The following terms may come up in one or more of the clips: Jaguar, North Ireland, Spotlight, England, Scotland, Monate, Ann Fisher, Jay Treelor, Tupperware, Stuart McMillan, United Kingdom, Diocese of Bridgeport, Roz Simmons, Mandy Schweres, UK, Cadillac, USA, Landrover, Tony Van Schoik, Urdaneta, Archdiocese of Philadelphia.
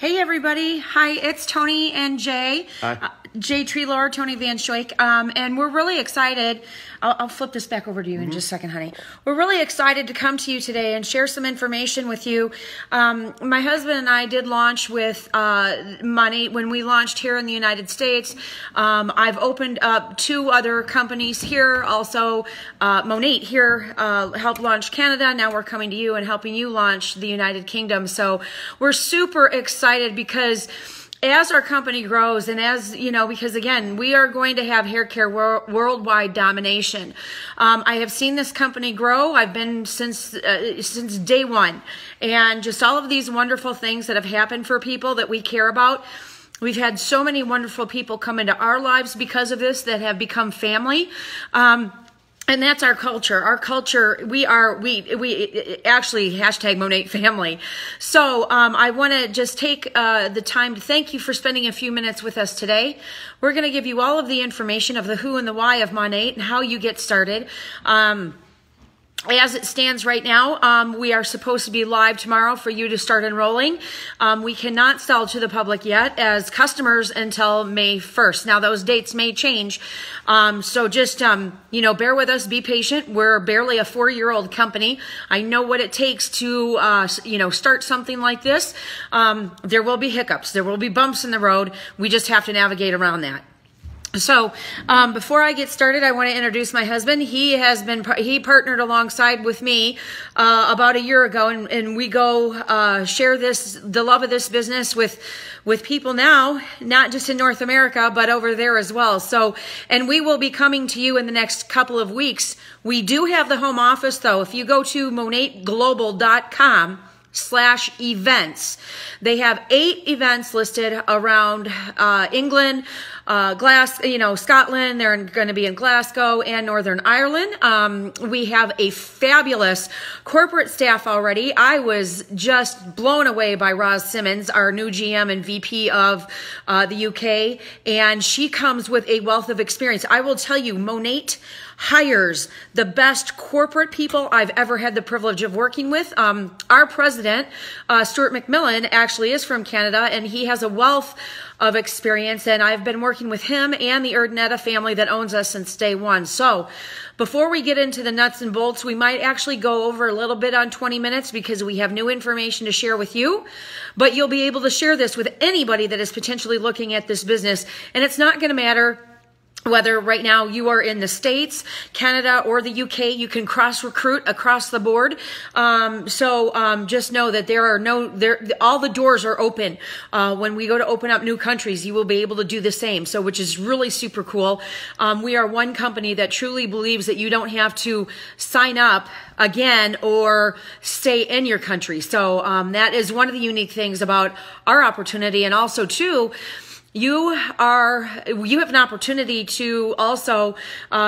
Hey everybody, hi, it's Tony and Jay. Hi. Jay Treelor, Tony Van Schoik, and we're really excited. I'll flip this back over to you in just a second, honey. We're really excited to come to you today and share some information with you. My husband and I did launch with money when we launched here in the United States. I've opened up two other companies here, also Monate here helped launch Canada. Now we're coming to you and helping you launch the United Kingdom. So we're super excited. Because as our company grows, and as you know, because again, we are going to have hair care worldwide domination. I have seen this company grow. I've been since day one, and just all of these wonderful things that have happened for people that we care about. We've had so many wonderful people come into our lives because of this that have become family. And that's our culture. Our culture, we actually hashtag Monate family. So I want to just take the time to thank you for spending a few minutes with us today. We're going to give you all of the information of the who and the why of Monate and how you get started. As it stands right now, we are supposed to be live tomorrow for you to start enrolling. We cannot sell to the public yet as customers until May 1st. Now, those dates may change. So just, you know, bear with us. Be patient. We're barely a 4-year-old company. I know what it takes to, you know, start something like this. There will be hiccups. There will be bumps in the road. We just have to navigate around that. So before I get started, I want to introduce my husband. He partnered alongside with me about a year ago, and we go share the love of this business with people now, not just in North America, but over there as well. So, and we will be coming to you in the next couple of weeks. We do have the home office though. If you go to MonateGlobal.com/events. They have 8 events listed around England, Scotland. They're going to be in Glasgow and Northern Ireland. We have a fabulous corporate staff already. I was just blown away by Roz Simmons, our new GM and VP of the UK, and she comes with a wealth of experience. I will tell you, Monate hires the best corporate people I've ever had the privilege of working with. Our president, Stuart McMillan, actually is from Canada, and he has a wealth of experience, and I've been working with him and the Urdaneta family that owns us since day one. So before we get into the nuts and bolts, we might actually go over a little bit on 20 minutes because we have new information to share with you, but you'll be able to share this with anybody that is potentially looking at this business, and it's not going to matter whether right now you are in the States, Canada, or the UK. You can cross-recruit across the board. Just know that all the doors are open. When we go to open up new countries, you will be able to do the same, so which is really super cool. We are one company that truly believes that you don't have to sign up again or stay in your country. So that is one of the unique things about our opportunity. And also, too, you have an opportunity to also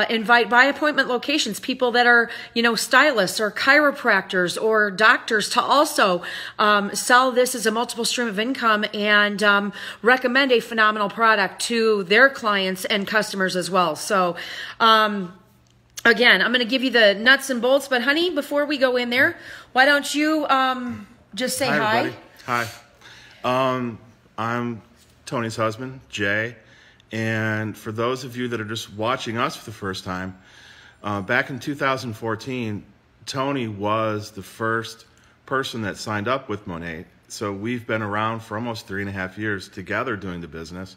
invite by appointment locations, people that are, you know, stylists or chiropractors or doctors to also sell this as a multiple stream of income and recommend a phenomenal product to their clients and customers as well. So, again, I'm going to give you the nuts and bolts, but honey, before we go in there, why don't you just say hi. Hi. Hi. I'm Tony's husband, Jay, and for those of you that are just watching us for the first time, back in 2014, Tony was the first person that signed up with Monate, so we've been around for almost 3.5 years together doing the business.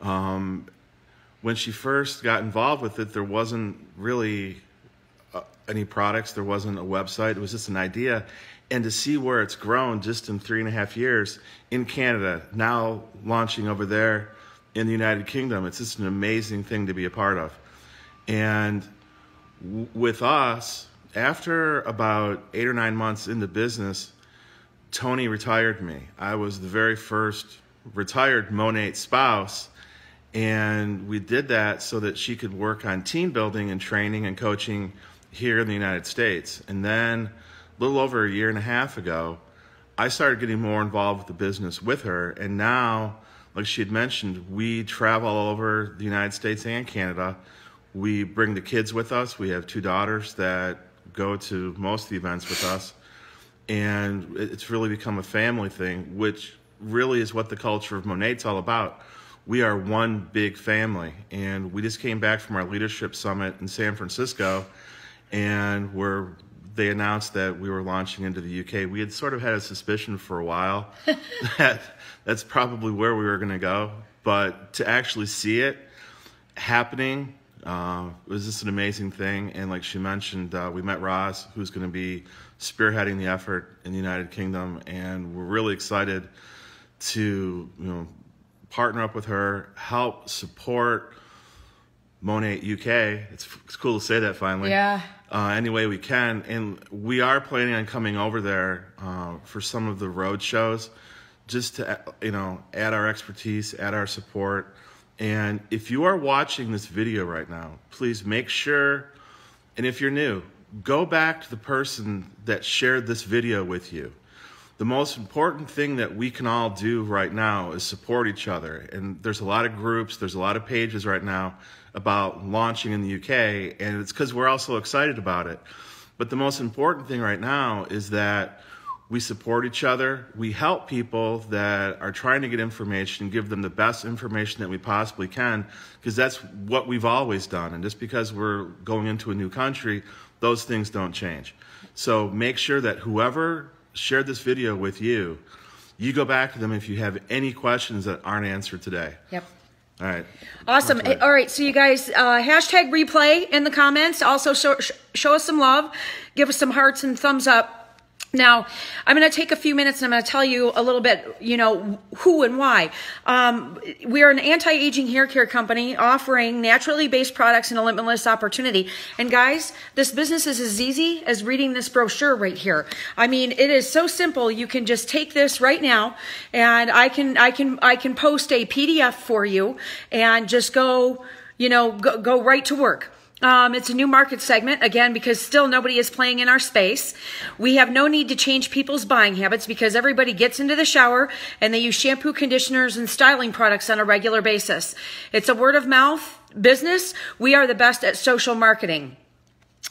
When she first got involved with it, there wasn't really any products, there wasn't a website, it was just an idea. And to see where it's grown just in 3.5 years in Canada, now launching over there in the United Kingdom, it's just an amazing thing to be a part of. And with us, after about 8 or 9 months in the business, Tony retired me. I was the very first retired Monate spouse, and we did that so that she could work on team building and training and coaching here in the United States. And then a little over a year and a half ago, I started getting more involved with the business with her. And now, like she had mentioned, we travel all over the United States and Canada. We bring the kids with us. We have 2 daughters that go to most of the events with us. And it's really become a family thing, which really is what the culture of Monate's all about. We are one big family, and we just came back from our leadership summit in San Francisco, and they announced that we were launching into the UK. We had sort of had a suspicion for a while that that's probably where we were going to go, but to actually see it happening was just an amazing thing. And like she mentioned, we met Roz, who's going to be spearheading the effort in the United Kingdom, and we're really excited to, you know, partner up with her, help support Monate UK. It's cool to say that finally. Yeah. Any way we can. And we are planning on coming over there for some of the road shows, just to, you know, add our expertise, add our support. And if you are watching this video right now, please make sure, and if you're new, go back to the person that shared this video with you. The most important thing that we can all do right now is support each other. And there's a lot of groups, there's a lot of pages right now about launching in the UK, and it's because we're all so excited about it. But the most important thing right now is that we support each other, we help people that are trying to get information, give them the best information that we possibly can, because that's what we've always done. And just because we're going into a new country, those things don't change. So make sure that whoever shared this video with you, you go back to them if you have any questions that aren't answered today. Yep. All right. Awesome. All right. So you guys, hashtag replay in the comments. Also show us some love. Give us some hearts and thumbs up. Now, I'm going to take a few minutes and I'm going to tell you a little bit, you know, who and why. We are an anti-aging hair care company offering naturally based products and a limitless opportunity. And guys, this business is as easy as reading this brochure right here. I mean, it is so simple. You can just take this right now, and I can post a PDF for you and just go, you know, go right to work. It's a new market segment, again, because still nobody is playing in our space. We have no need to change people's buying habits because everybody gets into the shower and they use shampoo, conditioners, and styling products on a regular basis. It's a word of mouth business. We are the best at social marketing.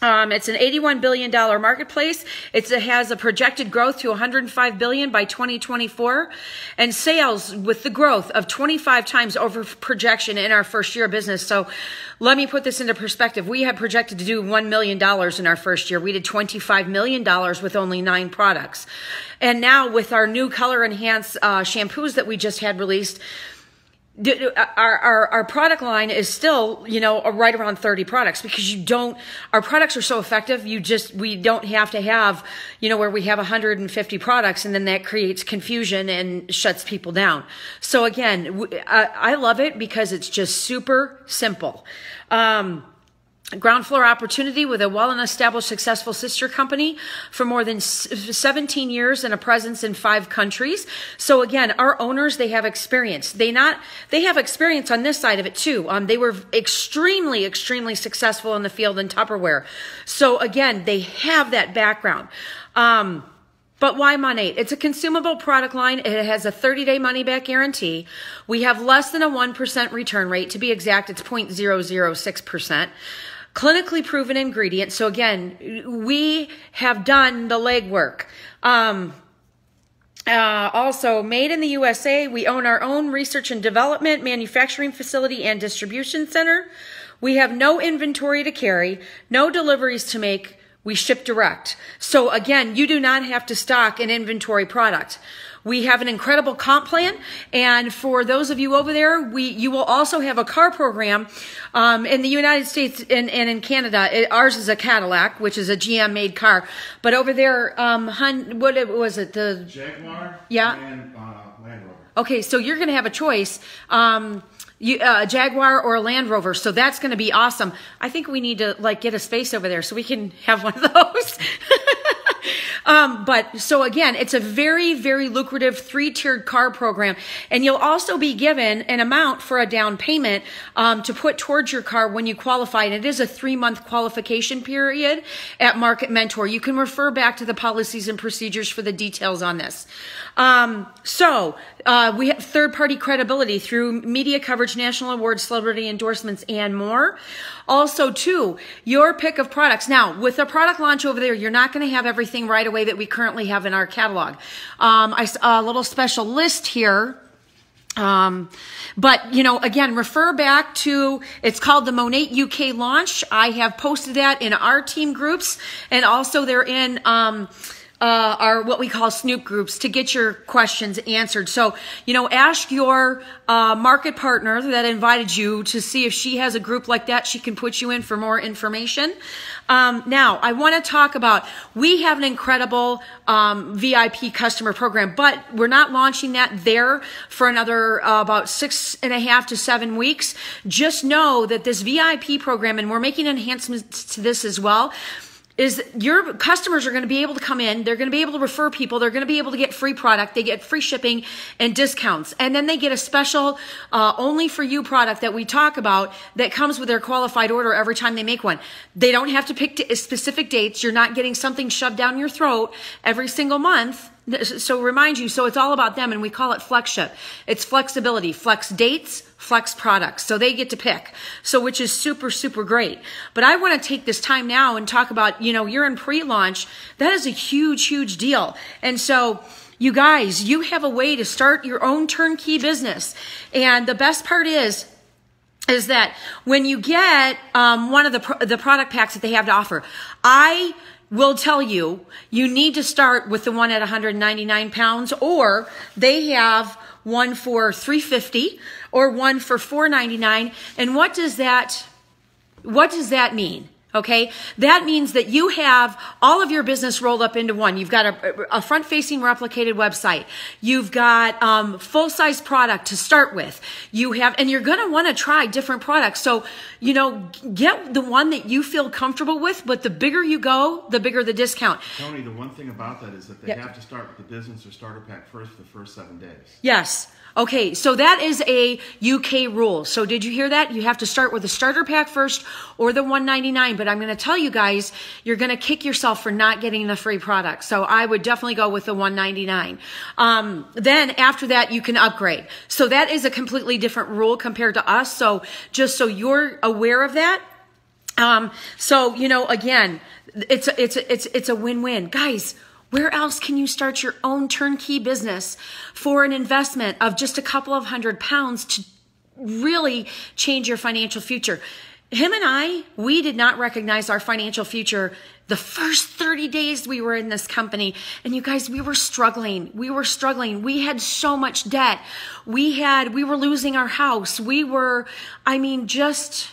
It's an $81 billion marketplace. It has a projected growth to $105 billion by 2024, and sales with the growth of 25 times over projection in our first year of business. So let me put this into perspective. We had projected to do $1 million in our first year. We did $25 million with only 9 products. And now with our new color enhanced shampoos that we just had released, our product line is still, you know, right around 30 products, because you don't, our products are so effective. We don't have to have, you know, where we have 150 products and then that creates confusion and shuts people down. So again, I love it because it's just super simple. Ground floor opportunity with a well-established, successful sister company for more than 17 years and a presence in 5 countries. So again, our owners, they have experience. They have experience on this side of it too. They were extremely, extremely successful in the field in Tupperware. So again, they have that background. But why Monate? It's a consumable product line. It has a 30-day money-back guarantee. We have less than a 1% return rate. To be exact, it's 0.006%. Clinically proven ingredients. So again, we have done the legwork. Also made in the USA. We own our own research and development, manufacturing facility, and distribution center. We have no inventory to carry, no deliveries to make. We ship direct. So again, you do not have to stock an inventory product. We have an incredible comp plan. And for those of you over there, you will also have a car program in the United States and in Canada. Ours is a Cadillac, which is a GM-made car. But over there, what was it? The Jaguar, yeah, and Landrover. Okay, so you're going to have a choice. A Jaguar or a Land Rover, so that's going to be awesome. I think we need to like get a space over there so we can have one of those. But so again, it's a very, very lucrative 3-tiered car program, and you'll also be given an amount for a down payment to put towards your car when you qualify, and it is a 3-month qualification period at Market Mentor. You can refer back to the policies and procedures for the details on this. So we have third-party credibility through media coverage coverage, national awards, celebrity endorsements, and more. Also, too, your pick of products. Now, with a product launch over there, you're not going to have everything right away that we currently have in our catalog. I saw a little special list here. But, you know, again, refer back to, it's called the Monate UK launch. I have posted that in our team groups, and also they're in our what we call Snoop groups to get your questions answered. So, you know, ask your market partner that invited you to see if she has a group like that. She can put you in for more information. Now, I want to talk about, we have an incredible VIP customer program, but we're not launching that there for another about 6.5 to 7 weeks. Just know that this VIP program, and we're making enhancements to this as well, is your customers are going to be able to come in, they're going to be able to refer people, they're going to be able to get free product, they get free shipping and discounts, and then they get a special only for you product that we talk about that comes with their qualified order every time they make one. They don't have to pick specific dates. You're not getting something shoved down your throat every single month. So remind you, so it's all about them, and we call it flex ship. It's flexibility, flex dates, flex products. So they get to pick, so which is super, super great. But I want to take this time now and talk about, you know, you're in pre-launch. That is a huge, huge deal. And so you guys, you have a way to start your own turnkey business. And the best part is that when you get one of the product packs that they have to offer, I will tell you, you need to start with the one at 199 pounds, or they have one for 350 or one for 499. And what does that mean? Okay, that means that you have all of your business rolled up into one. You've got a front-facing replicated website. You've got full-size product to start with. You have, and you're going to want to try different products. So, you know, get the one that you feel comfortable with, but the bigger you go, the bigger the discount. Tony, the one thing about that is that they have to start with the business or starter pack first for the first 7 days. Yes. Okay, so that is a UK rule. So did you hear that? You have to start with the starter pack first or the 199. But I'm going to tell you guys, you're going to kick yourself for not getting the free product. So I would definitely go with the 199. Then after that, you can upgrade. So that is a completely different rule compared to us. So just so you're aware of that. So, you know, again, it's a win-win. Guys, where else can you start your own turnkey business for an investment of just a couple of £100 to really change your financial future? Him and I, we did not recognize our financial future the first 30 days we were in this company. And you guys, we were struggling. We were struggling. We had so much debt. We were losing our house. We were, I mean, just,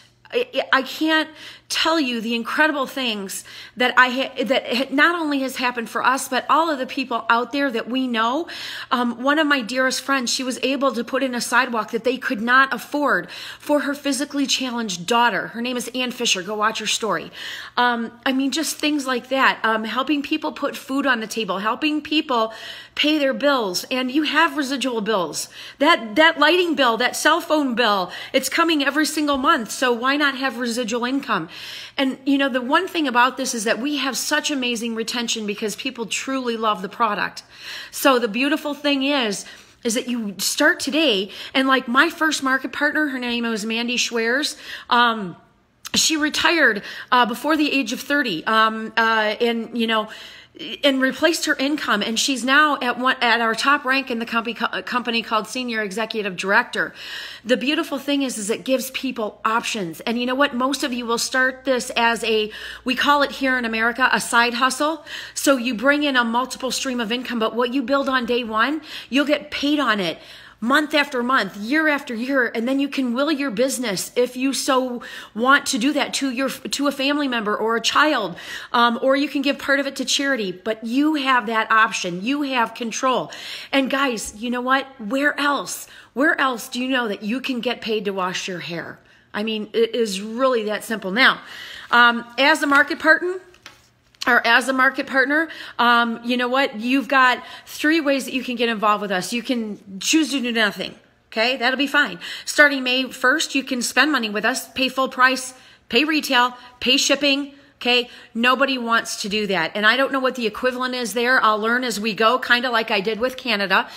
I can't tell you the incredible things that that not only has happened for us, but all of the people out there that we know. One of my dearest friends, she was able to put in a sidewalk that they could not afford for her physically challenged daughter. Her name is Ann Fisher. Go watch her story. I mean, just things like that. Helping people put food on the table, helping people pay their bills, and you have residual bills. That lighting bill, that cell phone bill, it's coming every single month. So why not have residual income? And, you know, the one thing about this is that we have such amazing retention because people truly love the product. So the beautiful thing is that you start today. And like my first market partner, her name was Mandy Schweres. She retired before the age of 30. And, you know, and replaced her income, and she's now at our top rank in the company called Senior Executive Director. The beautiful thing is it gives people options. And you know what? Most of you will start this as we call it here in America, a side hustle. So you bring in a multiple stream of income, but what you build on day one, you'll get paid on it month after month, year after year, and then you can will your business if you so want to do that to a family member or a child, or you can give part of it to charity. But you have that option. You have control. And guys, you know what? Where else do you know that you can get paid to wash your hair? I mean, it is really that simple. Now, as a market partner, you know what? You've got 3 ways that you can get involved with us. You can choose to do nothing. Okay, that'll be fine. Starting May 1st, you can spend money with us, pay full price, pay retail, pay shipping. Okay, nobody wants to do that. And I don't know what the equivalent is there. I'll learn as we go, kind of like I did with Canada.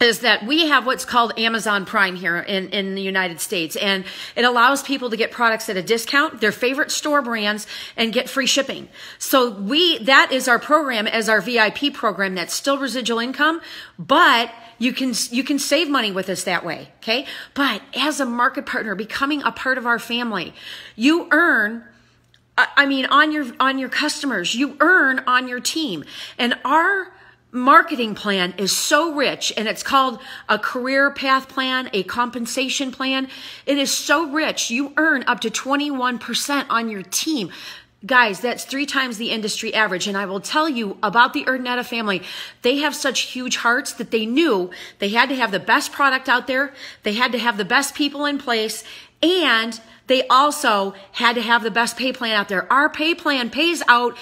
is that we have what's called Amazon Prime here in the United States, and it allows people to get products at a discount, their favorite store brands, and get free shipping. So that is our program as our VIP program. That's still residual income, but you can save money with us that way, okay? But as a market partner, becoming a part of our family, you earn, I mean, on your customers, you earn on your team. And our marketing plan is so rich, and it's called a career path plan, a compensation plan. It is so rich. You earn up to 21% on your team. Guys, that's 3 times the industry average. And I will tell you about the Urdaneta family. They have such huge hearts that they knew they had to have the best product out there. They had to have the best people in place, and they also had to have the best pay plan out there. Our pay plan pays out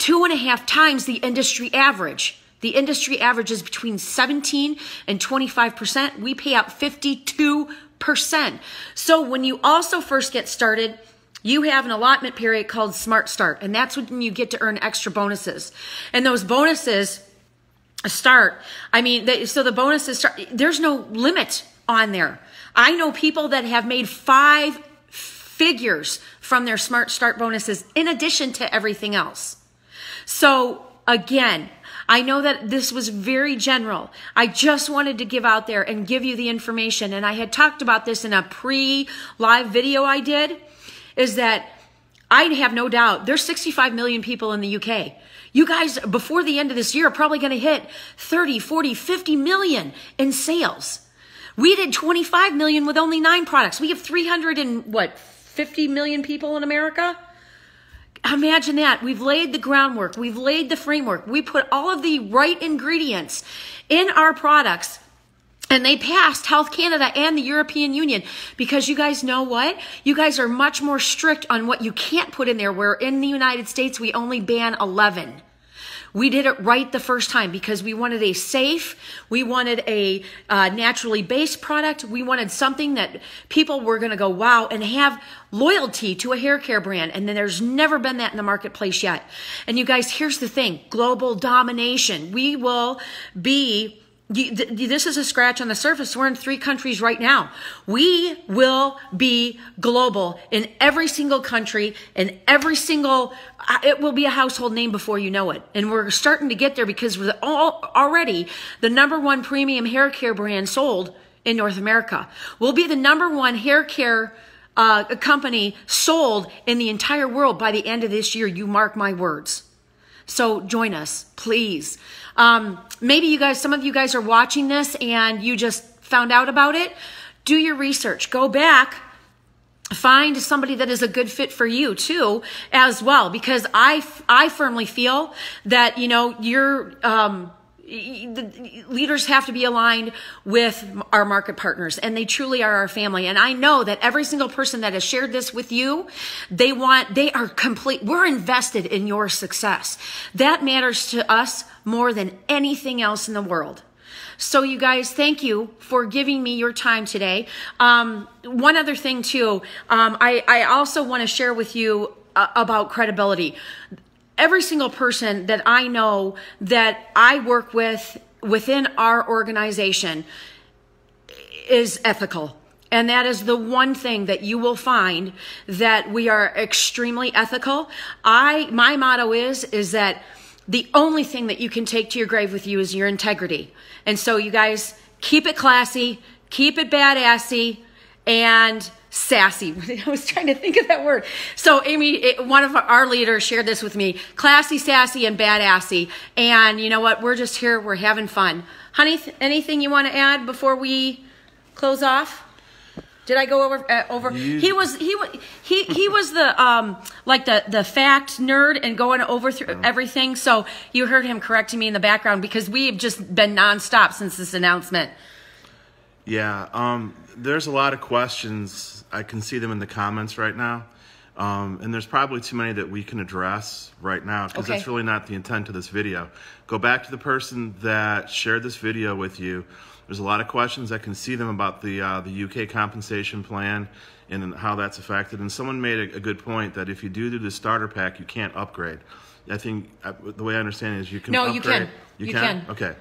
2.5 times the industry average. The industry average is between 17 and 25%. We pay out 52%. So when you also first get started, you have an allotment period called Smart Start, and that's when you get to earn extra bonuses. And those bonuses start, I mean, so the bonuses start, there's no limit on there. I know people that have made 5 figures from their Smart Start bonuses in addition to everything else. So again, I know that this was very general. I just wanted to give out there and give you the information. And I had talked about this in a pre-live video I did, is that I have no doubt there's 65 million people in the UK. You guys, before the end of this year, are probably going to hit 30, 40, 50 million in sales. We did 25 million with only 9 products. We have 350 million people in America. Imagine that. We've laid the groundwork. We've laid the framework. We put all of the right ingredients in our products, and they passed Health Canada and the European Union, because you guys know what? You guys are much more strict on what you can't put in there, where in the United States, we only ban 11. We did it right the first time because we wanted a safe, we wanted a naturally based product. We wanted something that people were going to go, wow, and have loyalty to a hair care brand. And then there's never been that in the marketplace yet. And you guys, here's the thing, global domination. We will be, this is a scratch on the surface. We're in 3 countries right now. We will be global in every single country, and every single, it will be a household name before you know it. And we're starting to get there because we're already the #1 premium hair care brand sold in North America. We'll be the #1 hair care company sold in the entire world by the end of this year. You mark my words. So join us, please. Maybe you guys, some of you guys are watching this and you just found out about it. Do your research. Go back. Find somebody that is a good fit for you too, as well. Because I firmly feel that, you know, your the leaders have to be aligned with our market partners, and they truly are our family. And I know that every single person that has shared this with you, they are complete. We're invested in your success. That matters to us more than anything else in the world. So you guys, thank you for giving me your time today. One other thing too, I also want to share with you about credibility. Every single person that I know that I work with within our organization is ethical. And that is the one thing that you will find, that we are extremely ethical. My motto is that the only thing that you can take to your grave with you is your integrity. And so you guys, keep it classy, keep it badassy, and sassy. I was trying to think of that word. So Amy, one of our leaders, shared this with me: classy, sassy, and badassy. And you know what? We're just here. We're having fun. Honey, anything you want to add before we close off? Did I go over? He was the like the fact nerd and going over through everything. So you heard him correcting me in the background, because we've just been nonstop since this announcement. Yeah. There's a lot of questions. I can see them in the comments right now. And there's probably too many that we can address right now, because that's really not the intent of this video. Go back to the person that shared this video with you. There's a lot of questions. I can see them about the UK compensation plan and how that's affected. And someone made a good point that if you do the starter pack, you can't upgrade. I think the way I understand it is you can upgrade. No, you can. You can? Okay.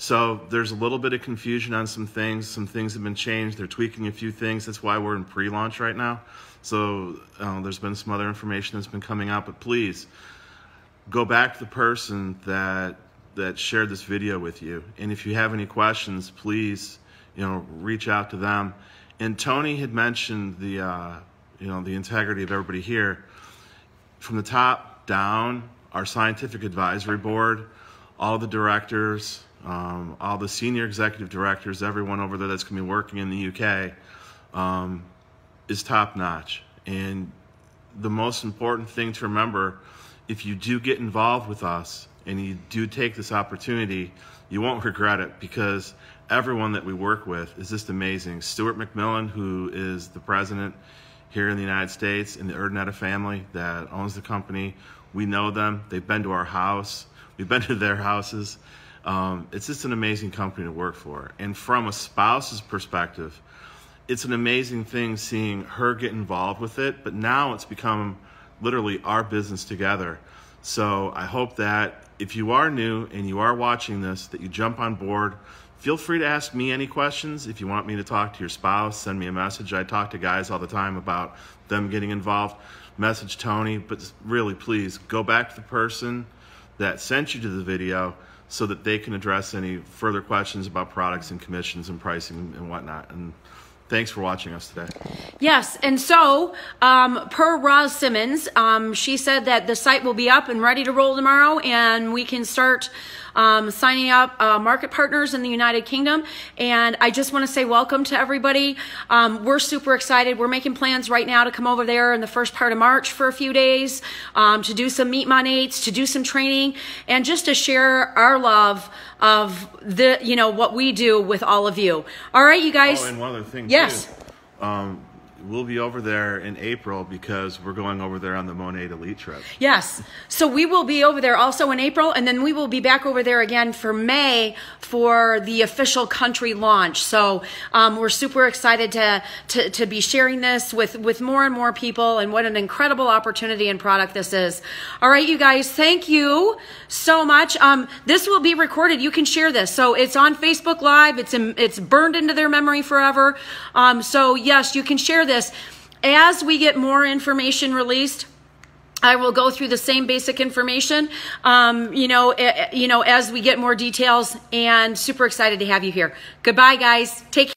So there's a little bit of confusion on some things. Some things have been changed. They're tweaking a few things. That's why we're in pre-launch right now. So there's been some other information that's been coming out, but please go back to the person that shared this video with you. And if you have any questions, please, reach out to them. And Tony had mentioned the, the integrity of everybody here. From the top down, our scientific advisory board, all the directors, all the senior executive directors, everyone over there that's going to be working in the UK is top notch. And the most important thing to remember, if you do get involved with us and you do take this opportunity, you won't regret it, because everyone that we work with is just amazing. Stuart McMillan, who is the president here in the United States, in the Urdaneta family that owns the company, we know them. They've been to our house. We've been to their houses. It's just an amazing company to work for. And from a spouse's perspective, it's an amazing thing seeing her get involved with it, but now it's become literally our business together. So I hope that if you are new and you are watching this, that you jump on board. Feel free to ask me any questions. If you want me to talk to your spouse, send me a message. I talk to guys all the time about them getting involved. Message Tony, but really please go back to the person that sent you to the video so that they can address any further questions about products and commissions and pricing and whatnot. And thanks for watching us today. Yes, and so per Roz Simmons, she said that the site will be up and ready to roll tomorrow, and we can start signing up market partners in the United Kingdom. And I just want to say welcome to everybody. We're super excited. We're making plans right now to come over there in the first part of March for a few days to do some Meet Monates, to do some training, and just to share our love of the, what we do with all of you. All right, you guys. Oh, and one other thing. Yes. Too. We'll be over there in April because we're going over there on the Monate Elite trip. Yes. So we will be over there also in April, and then we will be back over there again for May for the official country launch. So we're super excited to be sharing this with more and more people, and what an incredible opportunity and product this is. All right, you guys, thank you so much. This will be recorded. You can share this. So it's on Facebook Live. It's burned into their memory forever. So yes, you can share this. As we get more information released, I will go through the same basic information, as we get more details, and super excited to have you here. Goodbye, guys. Take care.